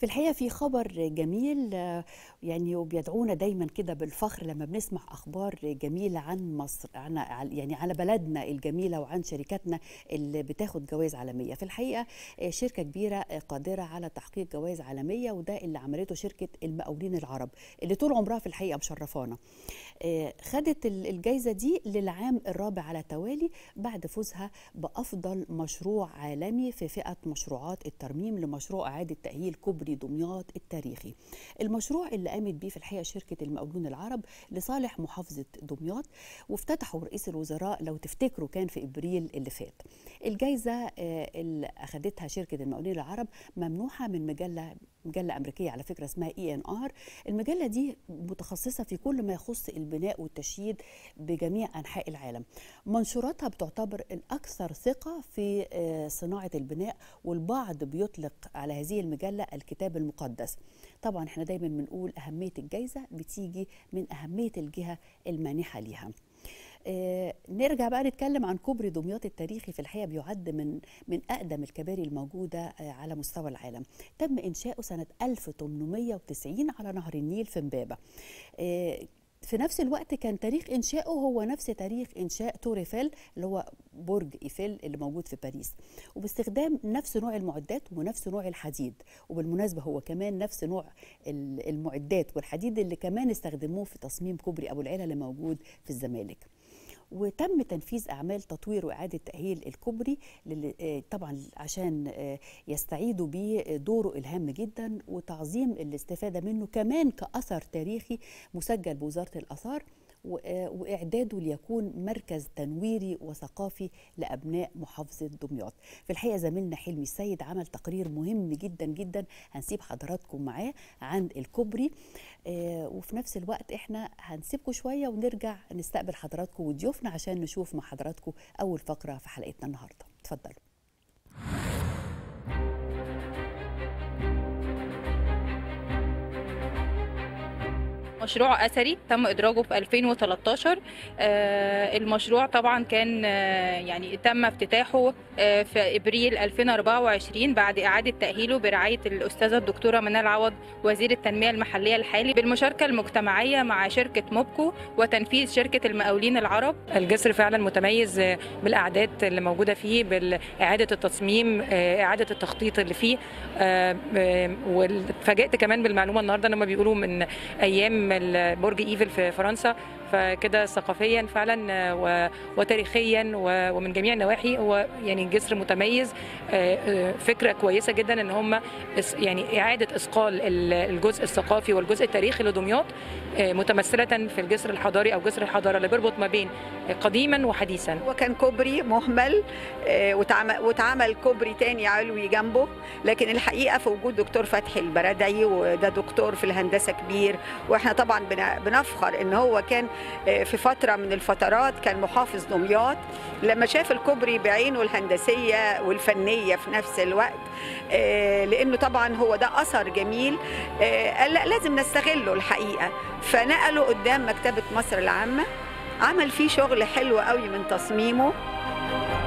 في الحقيقة في خبر جميل يعني، وبيدعونا دايما كده بالفخر لما بنسمع أخبار جميلة عن مصر، يعني على بلدنا الجميلة وعن شركاتنا اللي بتاخد جوائز عالمية. في الحقيقة شركة كبيرة قادرة على تحقيق جوائز عالمية، وده اللي عملته شركة المقاولين العرب اللي طول عمرها في الحقيقة مشرفانا. خدت الجائزة دي للعام الرابع على التوالي بعد فوزها بأفضل مشروع عالمي في فئة مشروعات الترميم لمشروع إعادة تأهيل كوبري دمياط التاريخي. المشروع اللي قامت بيه في الحقيقة شركة المقاولون العرب لصالح محافظة دمياط، وافتتحه رئيس الوزراء لو تفتكروا كان في إبريل اللي فات. الجائزة اللي أخدتها شركة المقاولين العرب ممنوحة من مجلة أمريكية على فكرة اسمها ENR. المجلة دي متخصصة في كل ما يخص البناء والتشييد بجميع أنحاء العالم. منشوراتها بتعتبر الأكثر ثقة في صناعة البناء، والبعض بيطلق على هذه المجلة الكتاب المقدس. طبعا احنا دايما بنقول أهمية الجائزة بتيجي من أهمية الجهة المانحة ليها. نرجع بقى نتكلم عن كوبري دمياط التاريخي. في الحقيقة بيعد من أقدم الكباري الموجودة على مستوى العالم. تم إنشاؤه سنة 1890 على نهر النيل في إمبابة. في نفس الوقت كان تاريخ إنشائه هو نفس تاريخ إنشاء تور إيفيل اللي هو برج ايفيل اللي موجود في باريس، وباستخدام نفس نوع المعدات ونفس نوع الحديد. وبالمناسبة هو كمان نفس نوع المعدات والحديد اللي كمان استخدموه في تصميم كوبري ابو العله اللي موجود في الزمالك. وتم تنفيذ أعمال تطوير وإعادة تأهيل الكوبري طبعا عشان يستعيدوا بيه دوره الهام جدا، وتعظيم الاستفادة منه كمان كأثر تاريخي مسجل بوزارة الآثار، وإعداده ليكون مركز تنويري وثقافي لأبناء محافظة دمياط. في الحقيقة زميلنا حلمي السيد عمل تقرير مهم جدا جدا هنسيب حضراتكم معاه عن الكوبري، وفي نفس الوقت احنا هنسيبكم شوية ونرجع نستقبل حضراتكم وضيوفنا عشان نشوف مع حضراتكم أول فقرة في حلقتنا النهاردة. اتفضلوا. مشروع أثري تم إدراجه في 2013. المشروع طبعا كان يعني تم افتتاحه في إبريل 2024 بعد إعادة تأهيله برعاية الأستاذة الدكتورة منال عوض وزير التنمية المحلية الحالي، بالمشاركة المجتمعية مع شركة موبكو وتنفيذ شركة المقاولين العرب. الجسر فعلا متميز بالأعداد اللي موجودة فيه، بإعادة التصميم، إعادة التخطيط اللي فيه. واتفاجأت كمان بالمعلومة النهاردة إن هم بيقولوا من أيام برج ايفيل في فرنسا، فكده ثقافيا فعلا وتاريخيا ومن جميع النواحي هو يعني جسر متميز. فكره كويسه جدا ان هم يعني اعاده اثقال الجزء الثقافي والجزء التاريخي لدمياط، متمثله في الجسر الحضاري او جسر الحضاره اللي بيربط ما بين قديما وحديثا. وكان كوبري مهمل واتعمل كوبري تاني علوي جنبه، لكن الحقيقه في وجود دكتور فتحي البرادعي، وده دكتور في الهندسه كبير، واحنا طبعا بنفخر ان هو كان في فتره من الفترات كان محافظ دمياط. لما شاف الكوبري بعينه الهندسيه والفنيه في نفس الوقت، لانه طبعا هو ده اثر جميل، قال لا لازم نستغله الحقيقه. فنقله قدام مكتبه مصر العامه، عمل فيه شغل حلو قوي من تصميمه.